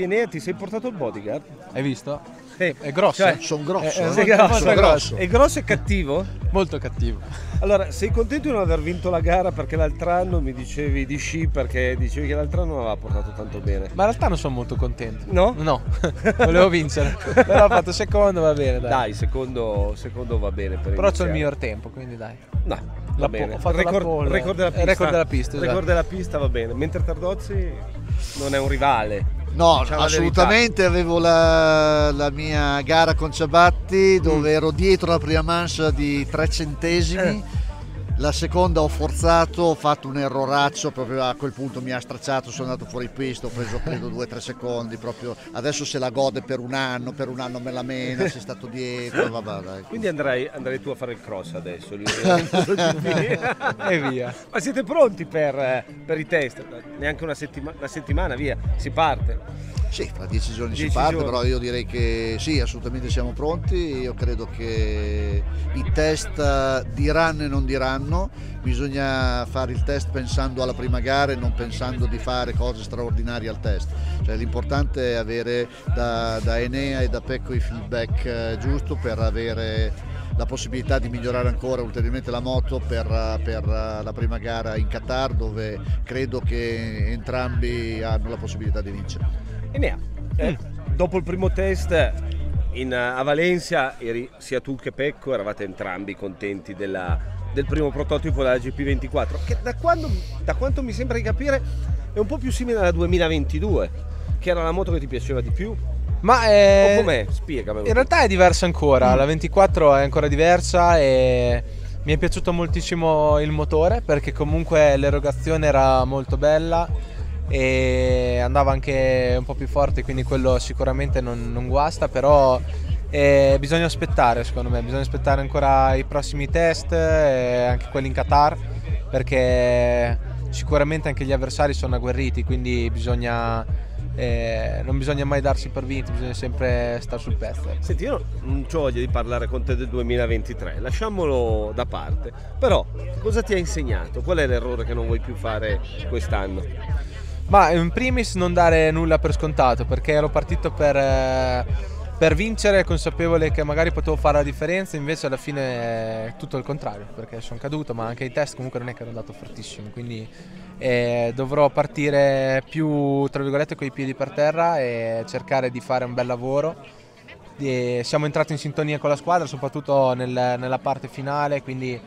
Senti Enea, ti sei portato il bodyguard? Hai visto? Sì. È grosso, cioè, sono grosso, grosso. È grosso e cattivo? Molto cattivo. Allora, sei contento di non aver vinto la gara? Perché l'altro anno mi dicevi di sci, perché dicevi che l'altro anno non aveva portato tanto bene. Ma in realtà non sono molto contento. No? No, volevo vincere. Però ho fatto secondo, va bene. Dai, secondo va bene. Per però c'ho il miglior tempo, quindi dai. No. Va bene. Ho fatto record della pista, va bene. Mentre Tardozzi non è un rivale. No, diciamo assolutamente. Avevo la mia gara con Ciabatti dove ero dietro la prima mancia di 3 centesimi. La seconda ho forzato, ho fatto un erroraccio, proprio a quel punto mi ha stracciato, sono andato fuori pista, ho preso credo 2 o 3 secondi, proprio adesso se la gode per un anno me la mena, sei stato dietro, vabbè dai. Quindi andrai tu a fare il cross adesso, e via. Ma siete pronti per i test? Neanche una settimana, via, si parte. Sì, fra 10 giorni si parte, però io direi che sì, assolutamente siamo pronti. Io credo che i test diranno e non diranno, bisogna fare il test pensando alla prima gara e non pensando di fare cose straordinarie al test. Cioè, l'importante è avere da Enea e da Pecco il feedback giusto per avere la possibilità di migliorare ancora ulteriormente la moto per la prima gara in Qatar, dove credo che entrambi hanno la possibilità di vincere. Enea, dopo il primo test a Valencia, sia tu che Pecco eravate entrambi contenti del primo prototipo della GP24, che da quanto mi sembra di capire è un po' più simile alla 2022, che era la moto che ti piaceva di più. Ma com'è? Spiegami. In realtà è diversa ancora, la 24 è ancora diversa e mi è piaciuto moltissimo il motore, perché comunque l'erogazione era molto bella e andava anche un po' più forte, quindi quello sicuramente non guasta, però bisogna aspettare, secondo me, bisogna aspettare ancora i prossimi test, anche quelli in Qatar, perché sicuramente anche gli avversari sono agguerriti, quindi bisogna... non bisogna mai darsi per vinti, bisogna sempre stare sul pezzo. Senti, io non ho voglia di parlare con te del 2023, lasciamolo da parte, però cosa ti ha insegnato? Qual è l'errore che non vuoi più fare quest'anno? Ma in primis non dare nulla per scontato, perché ero partito per vincere, consapevole che magari potevo fare la differenza, invece alla fine è tutto il contrario, perché sono caduto, ma anche i test comunque non è che ero andato fortissimo, quindi dovrò partire più, tra virgolette, coi piedi per terra e cercare di fare un bel lavoro. Siamo entrati in sintonia con la squadra, soprattutto nella parte finale, quindi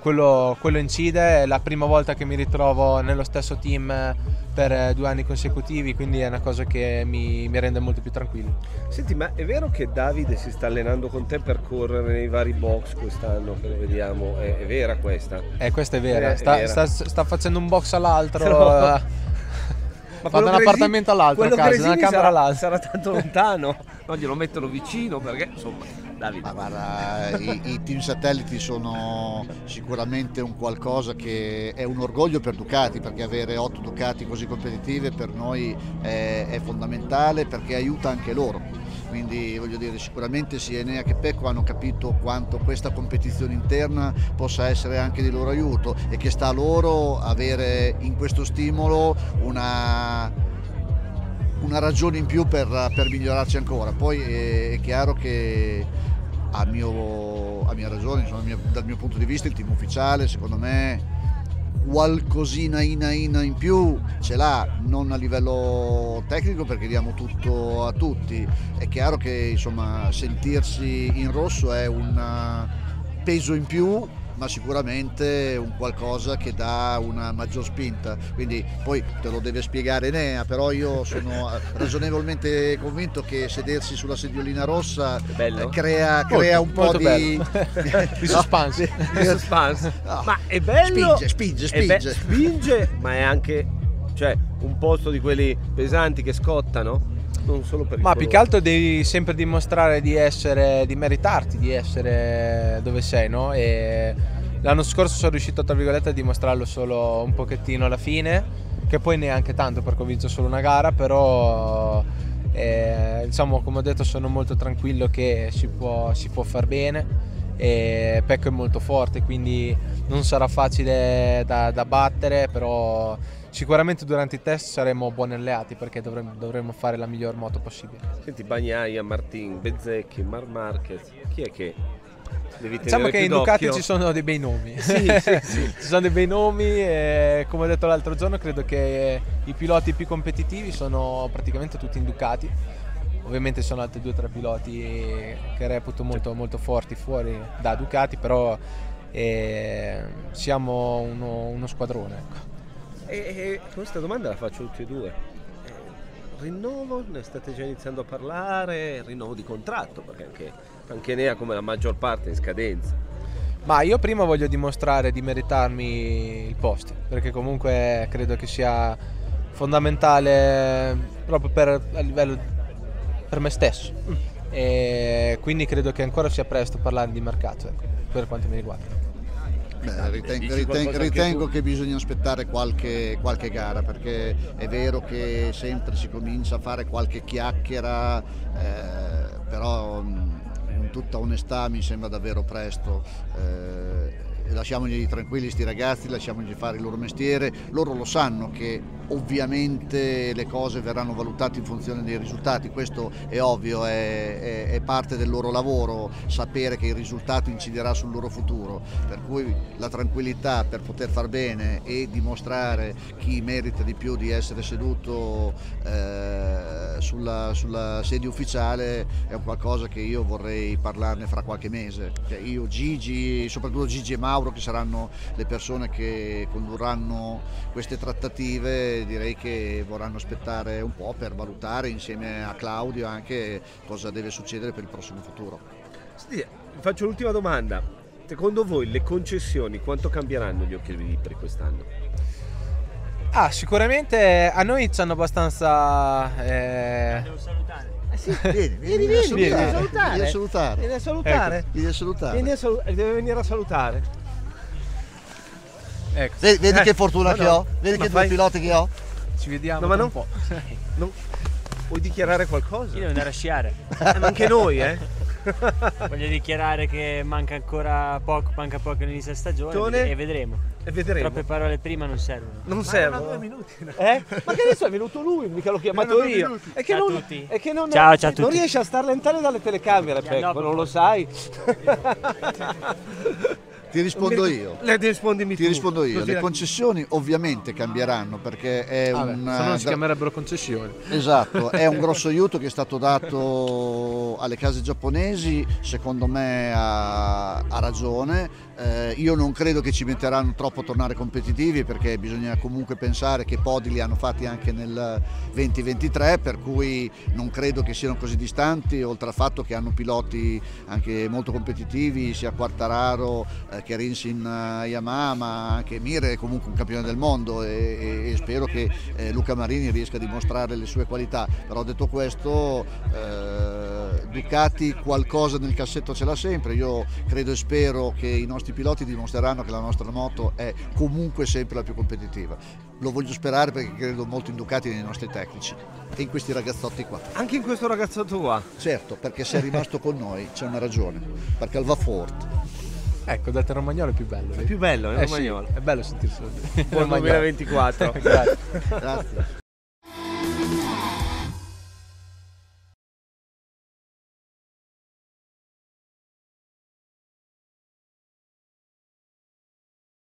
quello incide. È la prima volta che mi ritrovo nello stesso team per 2 anni consecutivi, quindi è una cosa che mi rende molto più tranquillo. Senti, ma è vero che Davide si sta allenando con te per correre nei vari box quest'anno, che lo vediamo? È vera questa? Questa è vera, sta facendo un box all'altro. No. Ma da un appartamento all'altro, da una camera all'altra. Sarà tanto lontano, no, glielo mettono vicino, perché insomma... Davide. Guarda, i team satelliti sono sicuramente un qualcosa che è un orgoglio per Ducati, perché avere 8 Ducati così competitive per noi è fondamentale, perché aiuta anche loro. Quindi voglio dire, sicuramente sia Enea che Pecco hanno capito quanto questa competizione interna possa essere anche di loro aiuto e che sta a loro avere in questo stimolo una ragione in più per migliorarci ancora. Poi è chiaro che a mia ragione, insomma, dal mio punto di vista il team ufficiale secondo me qualcosina in più ce l'ha, non a livello tecnico perché diamo tutto a tutti. È chiaro che insomma sentirsi in rosso è un peso in più, ma sicuramente un qualcosa che dà una maggior spinta, quindi poi te lo deve spiegare Enea, però io sono ragionevolmente convinto che sedersi sulla sediolina rossa crea un po' di suspense. Ma è bello, spinge, ma è anche, cioè, un posto di quelli pesanti che scottano. Non solo per ma colore. Più che altro devi sempre dimostrare di meritarti di essere dove sei, no? E l'anno scorso sono riuscito, tra virgolette, a dimostrarlo solo un pochettino alla fine, che poi neanche tanto perché ho vinto solo una gara, però diciamo, come ho detto, sono molto tranquillo che si può far bene. E Pecco è molto forte, quindi non sarà facile da battere, però sicuramente durante i test saremo buoni alleati, perché dovremmo fare la miglior moto possibile. Senti, Bagnaia, Martin, Bezzecchi, Marquez, chi è che devi tenere? Diciamo che in Ducati ci sono dei bei nomi. Sì, sì, sì. Ci sono dei bei nomi e, come ho detto l'altro giorno, credo che i piloti più competitivi sono praticamente tutti in Ducati. Ovviamente sono altri 2 o 3 piloti che reputo molto, molto forti fuori da Ducati, però siamo uno squadrone, ecco. E questa domanda la faccio tutti e due. Rinnovo, ne state già iniziando a parlare? Rinnovo di contratto, perché anche Enea, come la maggior parte, è in scadenza. Ma io prima voglio dimostrare di meritarmi il posto, perché comunque credo che sia fondamentale proprio a livello per me stesso. E quindi credo che ancora sia presto parlare di mercato, ecco, per quanto mi riguarda. Beh, ritengo che bisogna aspettare qualche gara, perché è vero che sempre si comincia a fare qualche chiacchiera, però in tutta onestà mi sembra davvero presto. Lasciamogli tranquilli sti ragazzi, lasciamogli fare il loro mestiere. Loro lo sanno che ovviamente le cose verranno valutate in funzione dei risultati, questo è ovvio, è parte del loro lavoro sapere che il risultato inciderà sul loro futuro, per cui la tranquillità per poter far bene e dimostrare chi merita di più di essere seduto sulla sedia ufficiale è un qualcosa che io vorrei parlarne fra qualche mese. Cioè io, Gigi, soprattutto Gigi e Mauro, che saranno le persone che condurranno queste trattative, direi che vorranno aspettare un po' per valutare insieme a Claudio anche cosa deve succedere per il prossimo futuro. Sì, faccio l'ultima domanda: secondo voi le concessioni quanto cambieranno gli occhi per quest'anno? Sicuramente a noi ci hanno abbastanza... Devo salutare. Sì, vieni a salutare. Ecco. Vedi che fortuna che ho, vedi che piloti che ho. Ci vediamo un po'. No. Vuoi dichiarare qualcosa? Io devo andare a sciare. Ma anche noi, Voglio dichiarare che manca ancora poco, all'inizio della stagione, e vedremo. Troppe parole prima non servono. Non servono. Ma 2 minuti. Ma che adesso è venuto lui, mica l'ho chiamato io. È che non riesce a star lontano dalle telecamere, Pecco, non lo sai. Ti rispondo io. Ti rispondo io. Le concessioni ovviamente cambieranno, perché è se non si chiamerebbero concessioni. Esatto, è un grosso aiuto che è stato dato alle case giapponesi, secondo me ha ragione. Io non credo che ci metteranno troppo a tornare competitivi, perché bisogna comunque pensare che podi li hanno fatti anche nel 2023, per cui non credo che siano così distanti, oltre al fatto che hanno piloti anche molto competitivi, sia Quartararo che Rinzi in Yamaha, ma anche Mir è comunque un campione del mondo e spero che Luca Marini riesca a dimostrare le sue qualità. Però detto questo, Ducati qualcosa nel cassetto ce l'ha sempre. Io credo e spero che i nostri piloti dimostreranno che la nostra moto è comunque sempre la più competitiva. Lo voglio sperare, perché credo molto in Ducati, nei nostri tecnici e in questi ragazzotti qua. Anche in questo ragazzotto qua? Certo, perché se è rimasto con noi c'è una ragione, perché al va forte. Ecco, date, Romagnolo è più bello. È più bello, Romagnolo. Sì, è bello sentirsi. Buon 2024. Grazie.